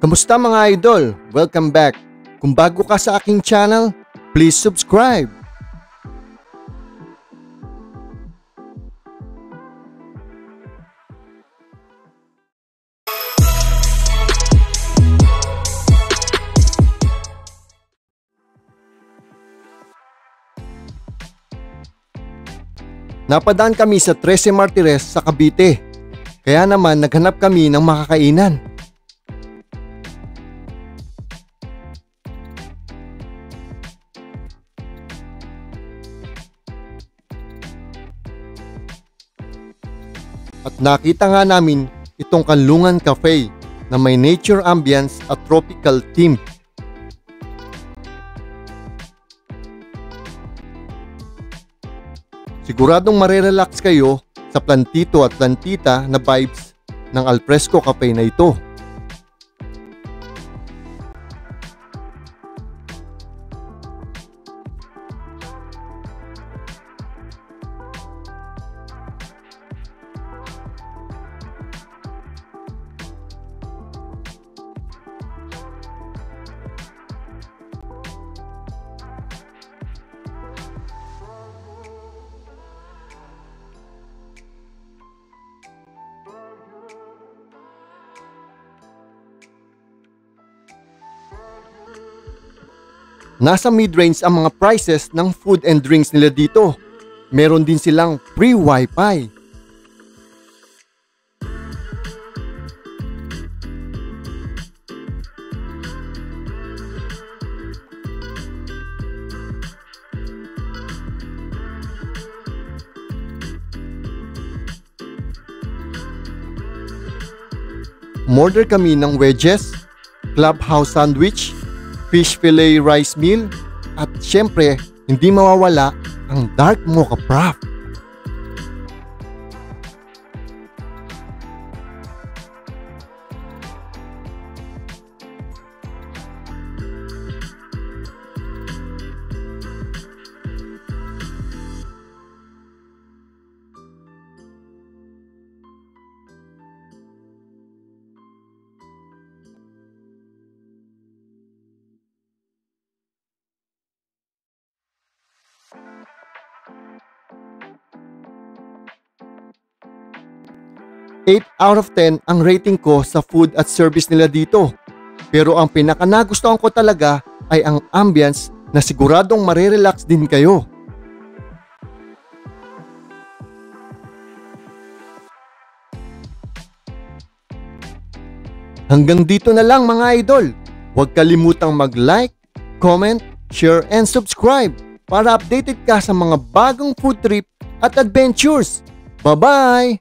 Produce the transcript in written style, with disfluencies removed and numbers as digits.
Kamusta mga idol? Welcome back! Kung bago ka sa aking channel, please subscribe! Napadaan kami sa Trece Martires sa Cavite, kaya naman naghanap kami ng makakainan. At nakita nga namin itong Kanlungan Cafe na may nature ambience at tropical theme. Siguradong marirelax kayo sa plantito at plantita na vibes ng Al Fresco Cafe na ito. Nasa mid-range ang mga prices ng food and drinks nila dito. Meron din silang free wifi. Order kami ng wedges, clubhouse sandwich, fish fillet rice meal, at syempre, hindi mawawala ang dark mocha frappe. Out of 10 ang rating ko sa food at service nila dito. Pero ang pinakanagustuhan ko talaga ay ang ambience na siguradong marirelax din kayo. Hanggang dito na lang mga idol. Huwag kalimutang mag-like, comment, share and subscribe para updated ka sa mga bagong food trip at adventures. Bye-bye!